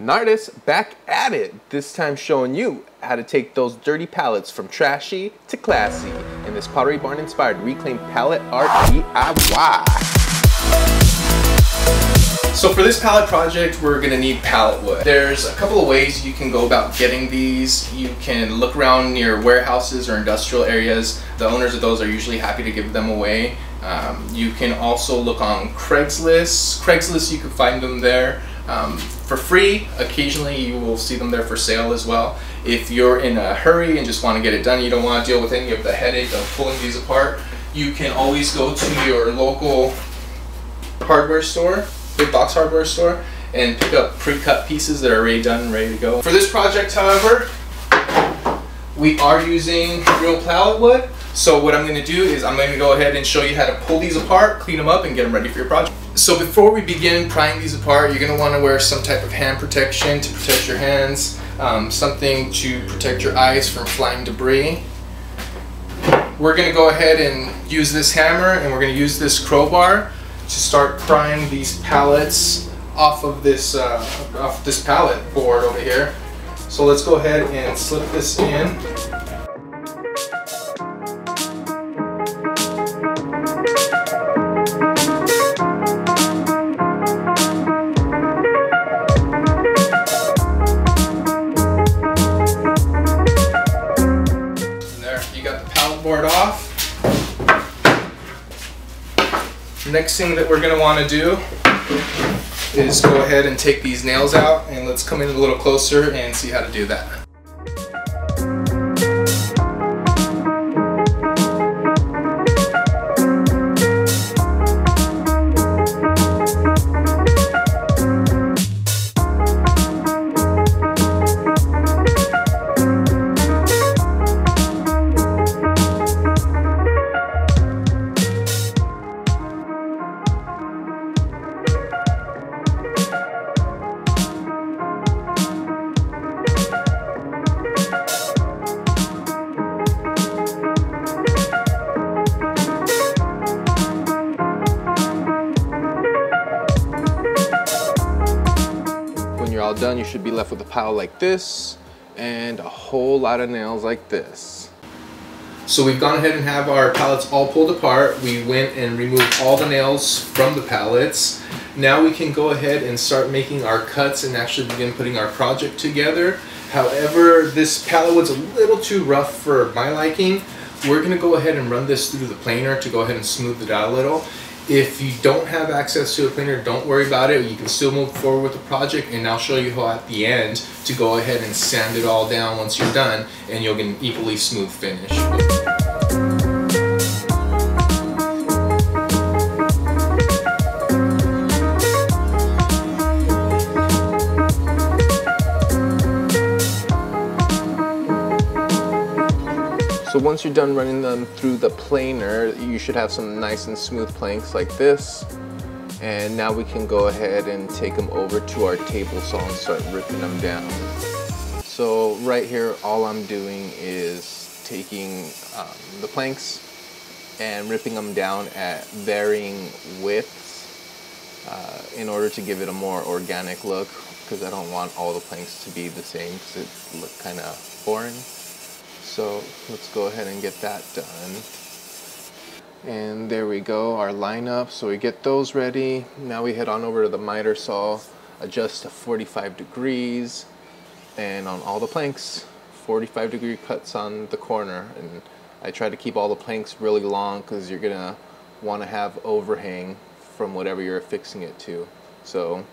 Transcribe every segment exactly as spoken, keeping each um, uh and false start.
Nartist back at it, this time showing you how to take those dirty palettes from trashy to classy in this Pottery Barn inspired reclaimed palette art D I Y. So for this palette project, we're gonna need pallet wood. There's a couple of ways you can go about getting these. You can look around near warehouses or industrial areas. The owners of those are usually happy to give them away. Um, you can also look on Craigslist. Craigslist, you can find them there. Um, for free. Occasionally you will see them there for sale as well. If you're in a hurry and just want to get it done, you don't want to deal with any of the headache of pulling these apart, you can always go to your local hardware store, big box hardware store, and pick up pre-cut pieces that are already done and ready to go. For this project, however, we are using real pallet wood. So what I'm going to do is I'm going to go ahead and show you how to pull these apart, clean them up, and get them ready for your project. So before we begin prying these apart, you're going to want to wear some type of hand protection to protect your hands, um, something to protect your eyes from flying debris. We're going to go ahead and use this hammer, and we're going to use this crowbar to start prying these pallets off of this, uh, off this pallet board over here. So let's go ahead and slip this in. Next thing that we're going to want to do is go ahead and take these nails out, and let's come in a little closer and see how to do that. All done, you should be left with a pile like this and a whole lot of nails like this. So we've gone ahead and have our pallets all pulled apart. We went and removed all the nails from the pallets. Now we can go ahead and start making our cuts and actually begin putting our project together. However, this pallet wood's a little too rough for my liking. We're going to go ahead and run this through the planer to go ahead and smooth it out a little. If you don't have access to a planer, don't worry about it. You can still move forward with the project, and I'll show you how at the end to go ahead and sand it all down once you're done, and you'll get an equally smooth finish. So once you're done running them through the planer, you should have some nice and smooth planks like this. And now we can go ahead and take them over to our table saw and start ripping them down. So right here, all I'm doing is taking um, the planks and ripping them down at varying widths uh, in order to give it a more organic look, because I don't want all the planks to be the same because it looks kind of boring. So let's go ahead and get that done. And there we go, our lineup. So we get those ready. Now we head on over to the miter saw, adjust to forty-five degrees, and on all the planks, forty-five degree cuts on the corner. And I try to keep all the planks really long because you're gonna wanna have overhang from whatever you're affixing it to. So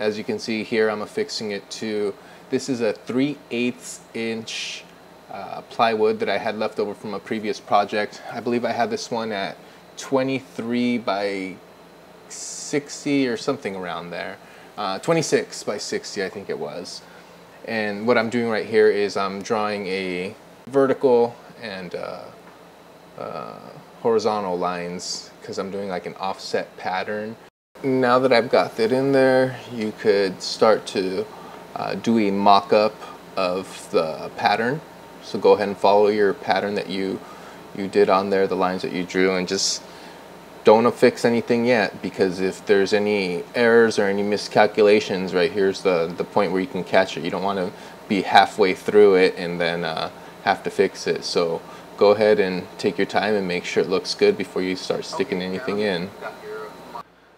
as you can see here, I'm affixing it to, this is a three eighths inch Uh, plywood that I had left over from a previous project. I believe I had this one at twenty-three by sixty or something around there. Uh, twenty-six by sixty, I think it was. And what I'm doing right here is I'm drawing a vertical and uh, uh, horizontal lines because I'm doing like an offset pattern. Now that I've got that in there, you could start to uh, do a mock-up of the pattern. So go ahead and follow your pattern that you you did on there, the lines that you drew, and just don't affix anything yet, because if there's any errors or any miscalculations, right here's the, the point where you can catch it. You don't want to be halfway through it and then uh, have to fix it. So go ahead and take your time and make sure it looks good before you start sticking anything in.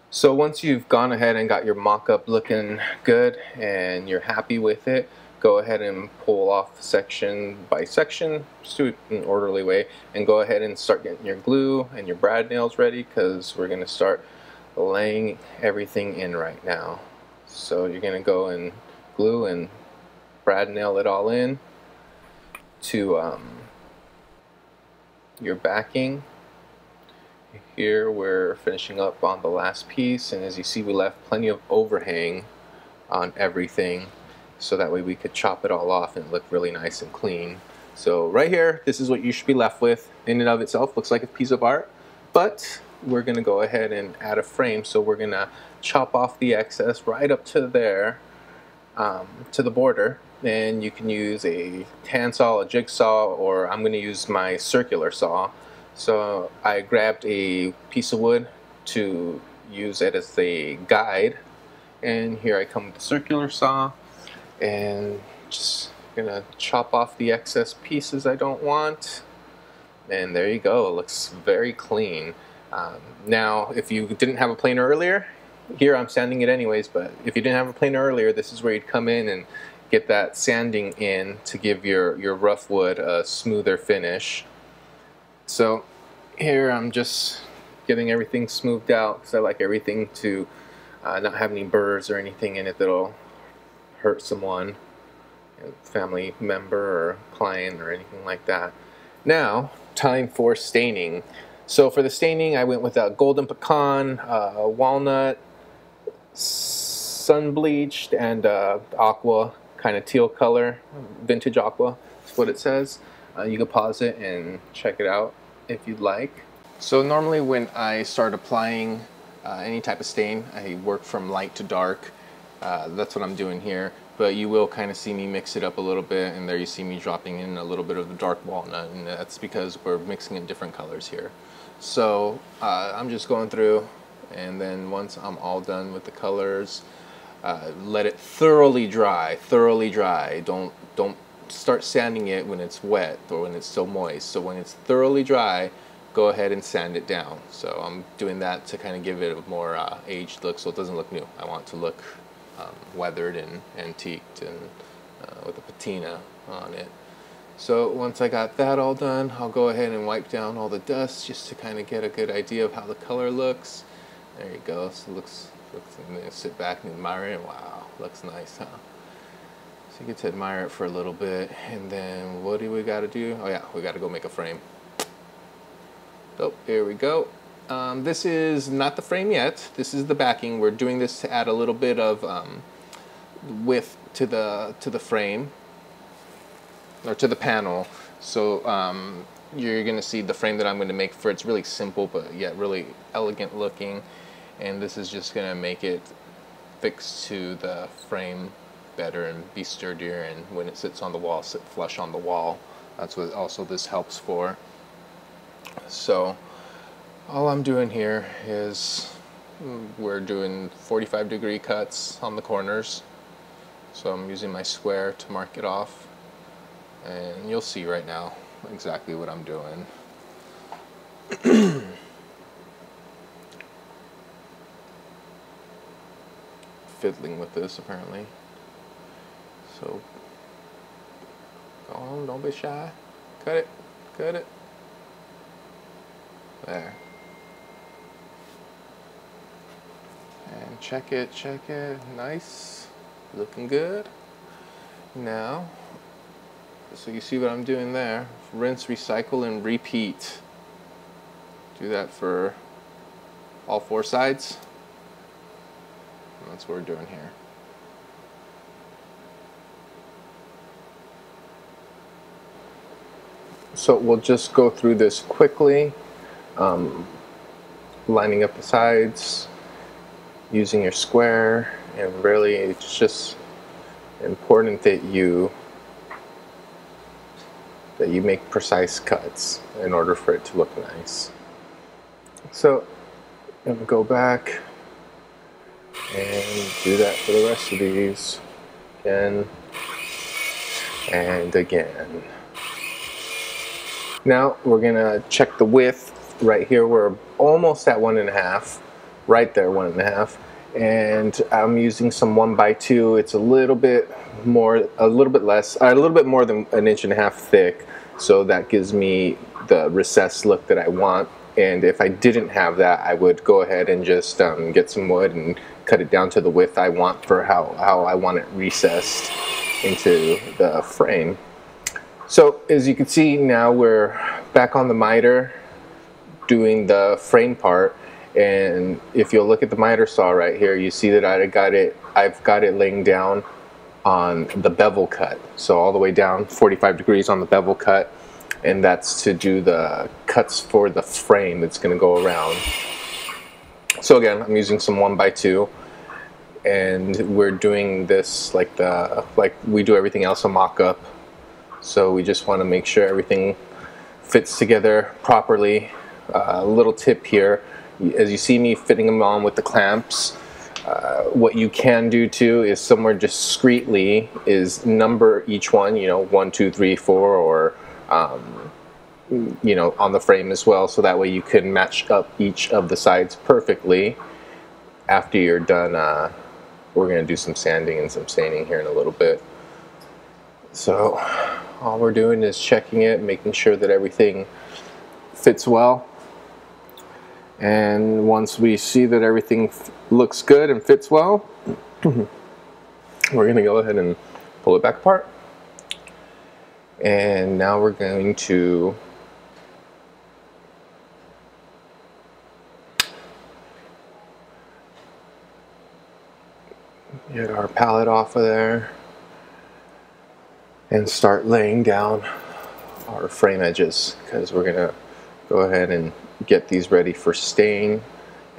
So once you've gone ahead and got your mock-up looking good and you're happy with it, go ahead and pull off section by section, just do it in an orderly way, and go ahead and start getting your glue and your brad nails ready, because we're going to start laying everything in right now. So you're going to go and glue and brad nail it all in to um, your backing. Here we're finishing up on the last piece, and as you see, we left plenty of overhang on everything, so that way we could chop it all off and look really nice and clean. So right here, this is what you should be left with. In and of itself, looks like a piece of art, but we're gonna go ahead and add a frame. So we're gonna chop off the excess right up to there, um, to the border, and you can use a hand saw, a jigsaw, or I'm gonna use my circular saw. So I grabbed a piece of wood to use it as a guide, and here I come with the circular saw, and just gonna chop off the excess pieces I don't want, and there you go, it looks very clean. Um, now if you didn't have a planer earlier, here I'm sanding it anyways, but if you didn't have a planer earlier, this is where you'd come in and get that sanding in to give your, your rough wood a smoother finish. So here I'm just getting everything smoothed out, because I like everything to uh, not have any burrs or anything in it that'll hurt someone, a family member or client or anything like that. Now, time for staining. So for the staining, I went with a golden pecan, uh, walnut, sun bleached, and uh, aqua, kind of teal color, vintage aqua is what it says. Uh, you can pause it and check it out if you'd like. So normally when I start applying uh, any type of stain, I work from light to dark. Uh, that's what I'm doing here, but you will kind of see me mix it up a little bit, and there you see me dropping in a little bit of the dark walnut, and that's because we're mixing in different colors here. So uh, I'm just going through, and then once I'm all done with the colors, uh, let it thoroughly dry, thoroughly dry. Don't, don't start sanding it when it's wet or when it's still moist. So when it's thoroughly dry, go ahead and sand it down. So I'm doing that to kind of give it a more uh, aged look, so it doesn't look new. I want it to look Um, weathered and antiqued, and uh, with a patina on it. So once I got that all done, I'll go ahead and wipe down all the dust just to kind of get a good idea of how the color looks. There you go. So it looks, looks and then sit back and admire it. Wow, looks nice, huh? So you get to admire it for a little bit, and then what do we got to do? Oh yeah, we got to go make a frame. Oh, here we go. Um, this is not the frame yet. This is the backing. We're doing this to add a little bit of um, width to the to the frame, or to the panel. So um, you're going to see the frame that I'm going to make for it's really simple, but yet really elegant looking. And this is just going to make it fixed to the frame better and be sturdier. And when it sits on the wall, sit flush on the wall. That's what also this helps for. So all I'm doing here is we're doing forty-five degree cuts on the corners. So I'm using my square to mark it off, and you'll see right now exactly what I'm doing. Fiddling with this apparently. So go on, don't be shy. Cut it, cut it. There. And check it, check it, nice, looking good. Now, so you see what I'm doing there, rinse, recycle, and repeat. Do that for all four sides, and that's what we're doing here. So we'll just go through this quickly, um, lining up the sides, using your square, and really it's just important that you that you make precise cuts in order for it to look nice. So I'm gonna go back and do that for the rest of these again and again. Now we're gonna check the width. Right here we're almost at one and a half, right there one and a half, and I'm using some one by two. It's a little bit more, a little bit less, a little bit more than an inch and a half thick, so that gives me the recessed look that I want. And if I didn't have that, I would go ahead and just um, get some wood and cut it down to the width I want for how, how I want it recessed into the frame. So as you can see, now we're back on the miter doing the frame part. And if you'll look at the miter saw right here, you see that I got it, I've got it laying down on the bevel cut. So all the way down forty-five degrees on the bevel cut. And that's to do the cuts for the frame that's going to go around. So again, I'm using some one by two, and we're doing this like the like we do everything else on mock-up. So we just want to make sure everything fits together properly. A uh, little tip here, as you see me fitting them on with the clamps, uh, what you can do too is somewhere discreetly is number each one. You know, one, two, three, four, or Um, you know, on the frame as well, so that way you can match up each of the sides perfectly. After you're done, uh, we're going to do some sanding and some staining here in a little bit. So all we're doing is checking it, making sure that everything fits well. And once we see that everything looks good and fits well, we're going to go ahead and pull it back apart. And now we're going to get our palette off of there and start laying down our frame edges, because we're gonna go ahead and get these ready for stain.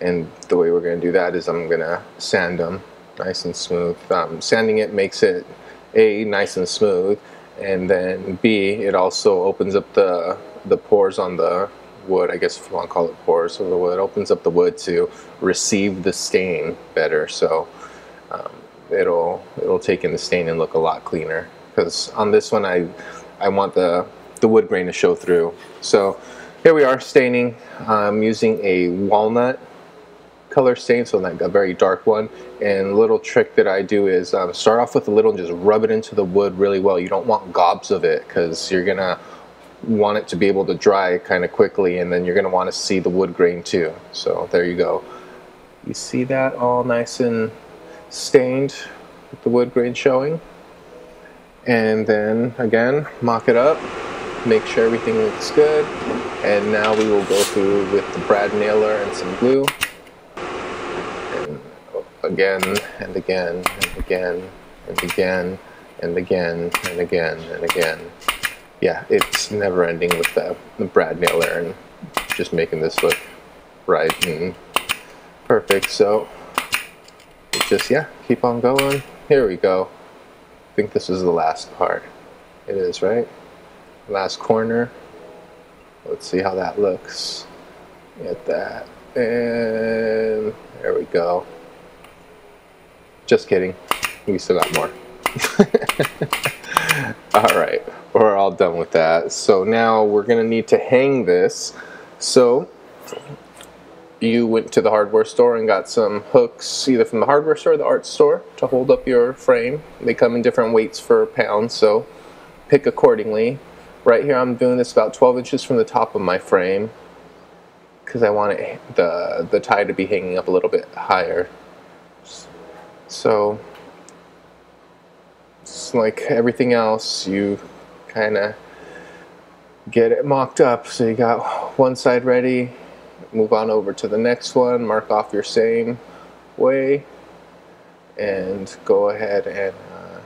And the way we're gonna do that is I'm gonna sand them nice and smooth. Um, sanding it makes it A, nice and smooth, and then B, it also opens up the the pores on the wood, I guess if you want to call it pores, so the wood opens up the wood to receive the stain better. So um, it'll it'll take in the stain and look a lot cleaner, because on this one I I want the the wood grain to show through. So here we are staining. I'm using a walnut color stain, so that got very dark one. And little trick that I do is um, start off with a little and just rub it into the wood really well. You don't want gobs of it, because you're gonna want it to be able to dry kind of quickly, and then you're gonna want to see the wood grain too. So there you go. You see that all nice and stained with the wood grain showing. And then again, mock it up, make sure everything looks good. And now we will go through with the brad nailer and some glue. Again and again and again and again and again and again and again. Yeah, it's never ending with the, the brad nailer and just making this look right and perfect. So it's just, yeah, keep on going. Here we go. I think this is the last part. It is, right? Last corner. Let's see how that looks. Get that. And there we go. Just kidding, we still got more. All right, we're all done with that. So now we're gonna need to hang this. So you went to the hardware store and got some hooks, either from the hardware store or the art store, to hold up your frame. They come in different weights for pounds, so pick accordingly. Right here I'm doing this about twelve inches from the top of my frame, because I want it, the, the tie to be hanging up a little bit higher. So it's like everything else, you kind of get it mocked up. So you got one side ready, move on over to the next one, mark off your same way, and go ahead and uh,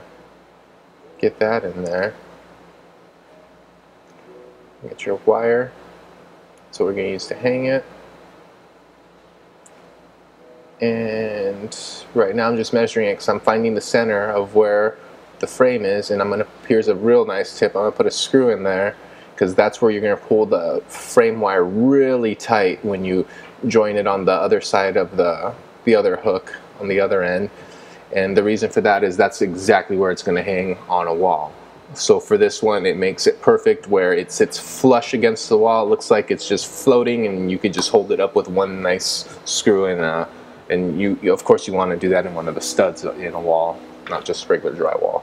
get that in there. Get your wire, so we're going to use to hang it. And right now I'm just measuring it, because I'm finding the center of where the frame is, and I'm going to, here's a real nice tip, I'm going to put a screw in there, because that's where you're going to pull the frame wire really tight when you join it on the other side of the, the other hook on the other end. And the reason for that is that's exactly where it's going to hang on a wall. So for this one, it makes it perfect where it sits flush against the wall. It looks like it's just floating, and you could just hold it up with one nice screw. And uh, and you, you of course you want to do that in one of the studs in a wall, not just regular drywall.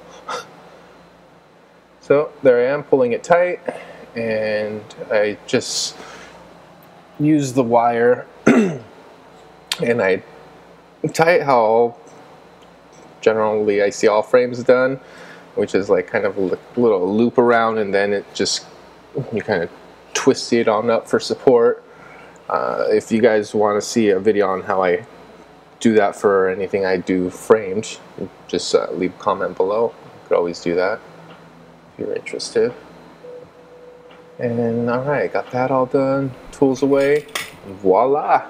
So there I am pulling it tight, and I just use the wire and I tie it how generally I see all frames done, which is like kind of a little loop around, and then it just, you kind of twist it on up for support. Uh, if you guys want to see a video on how I do that for anything I do framed, just uh, leave a comment below. You could always do that if you're interested. And alright, got that all done, tools away, voila!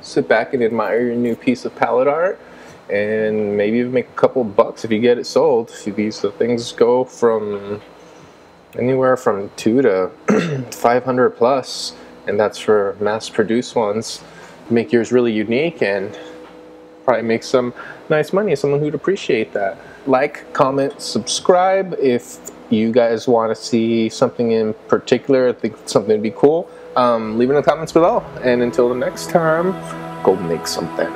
Sit back and admire your new piece of palette art, and maybe even make a couple bucks if you get it sold. These things go from anywhere from two to five hundred plus, and that's for mass-produced ones. Make yours really unique and probably make some nice money. Someone who'd appreciate that. Like, comment, subscribe if you guys want to see something in particular. I think something would be cool. Um, leave it in the comments below, and until the next time, go make something.